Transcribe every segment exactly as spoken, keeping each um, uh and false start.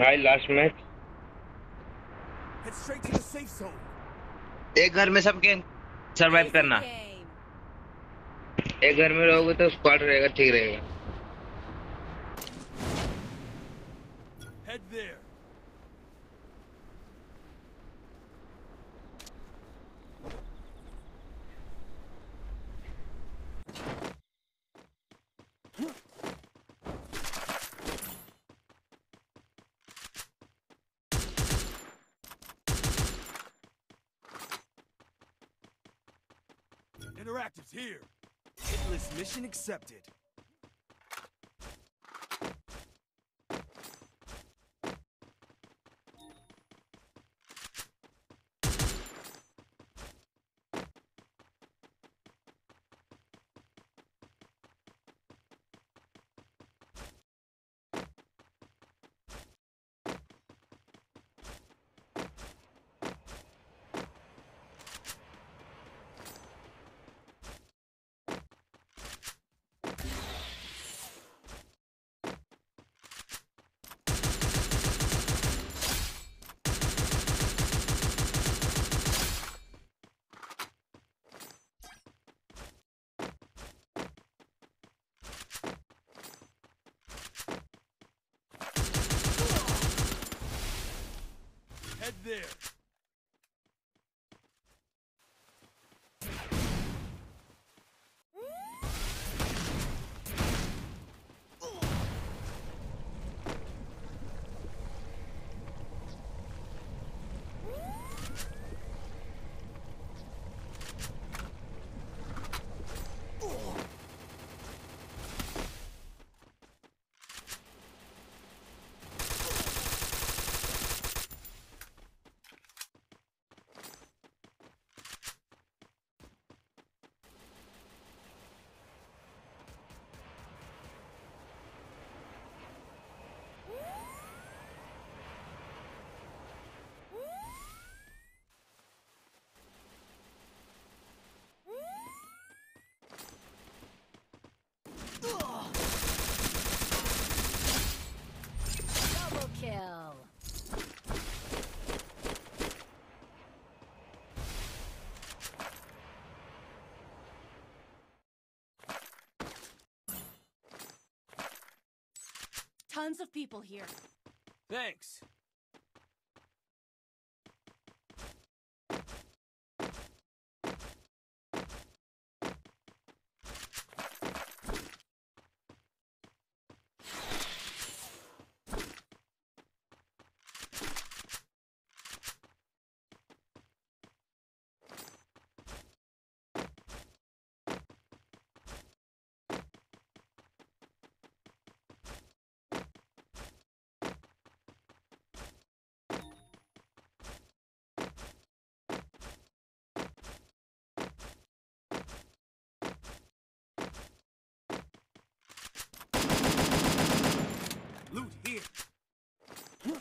Hi, last match. Head straight to the safe zone. एक घर में सबके सरवाइव करना. एक घर में रहोगे तो स्क्वाड रहेगा, ठीक रहेगा. Head there. Interactives here. Hitless mission accepted. Head there. Double kill. Tons of people here. Thanks. Loot here. Triple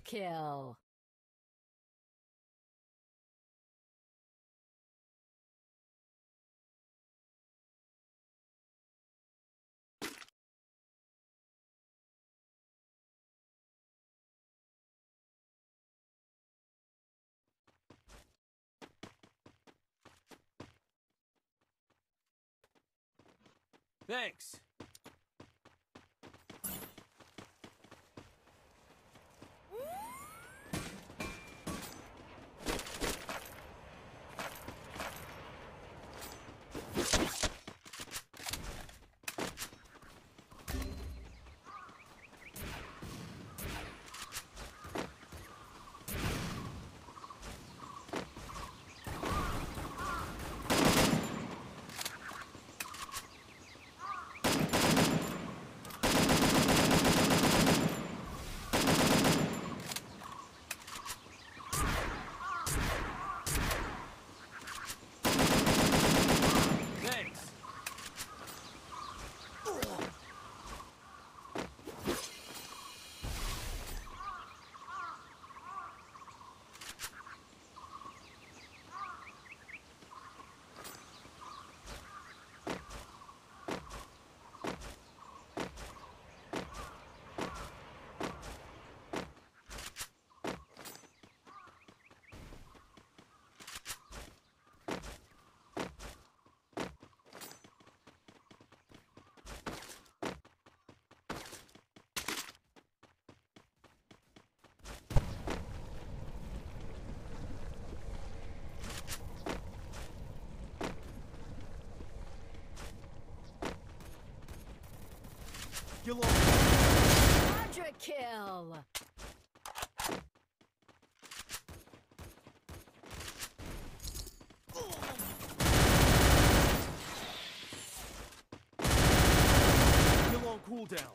kill. Thanks. Quadra kill. Kill on cooldown.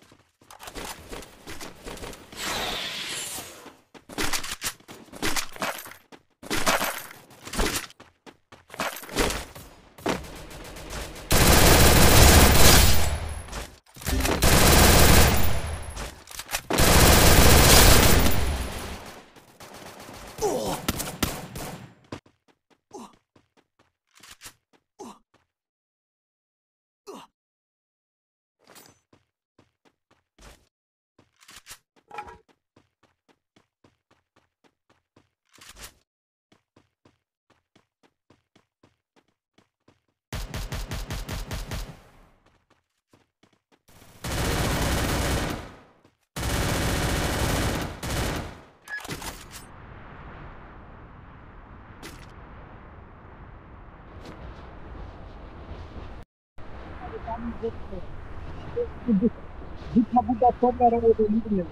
De cabo da sombra era o domingo mesmo.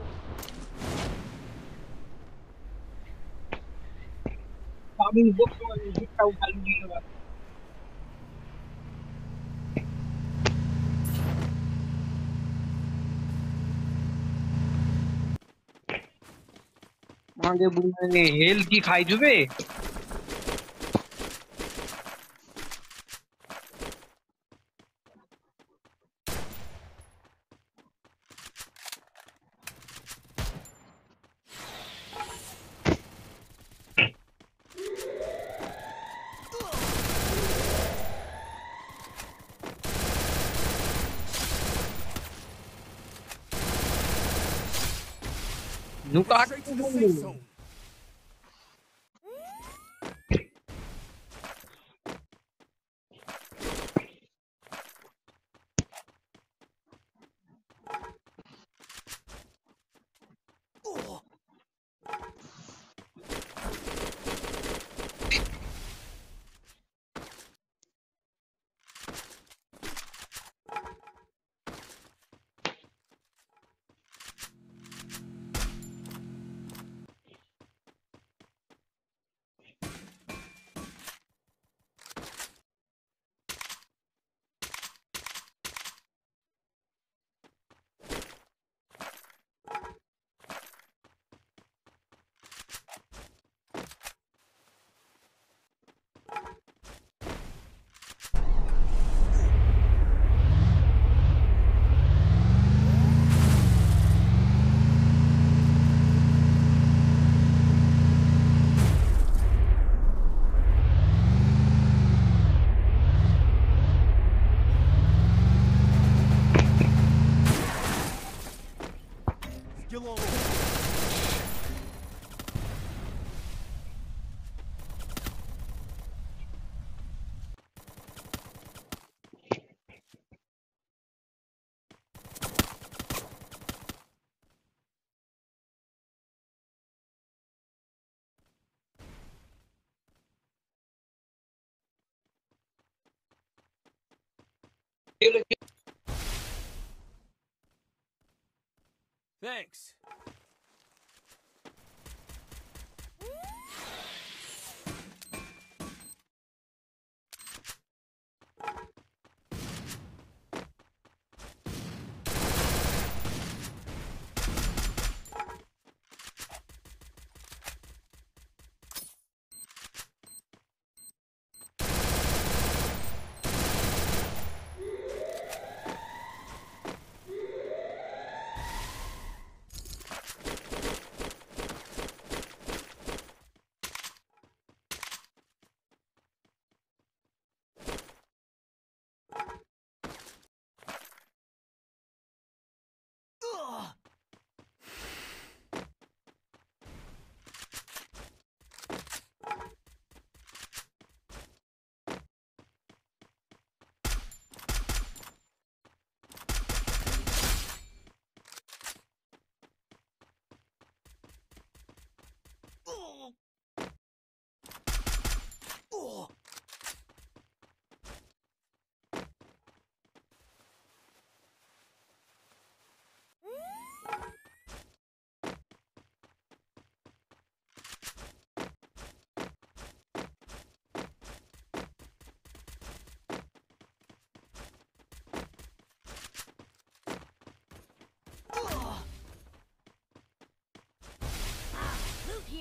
Sabe um pouco de cabo da linha lá. Mangue bunane hell ki khai jube. Não tá aqui comigo. Thanks.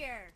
here.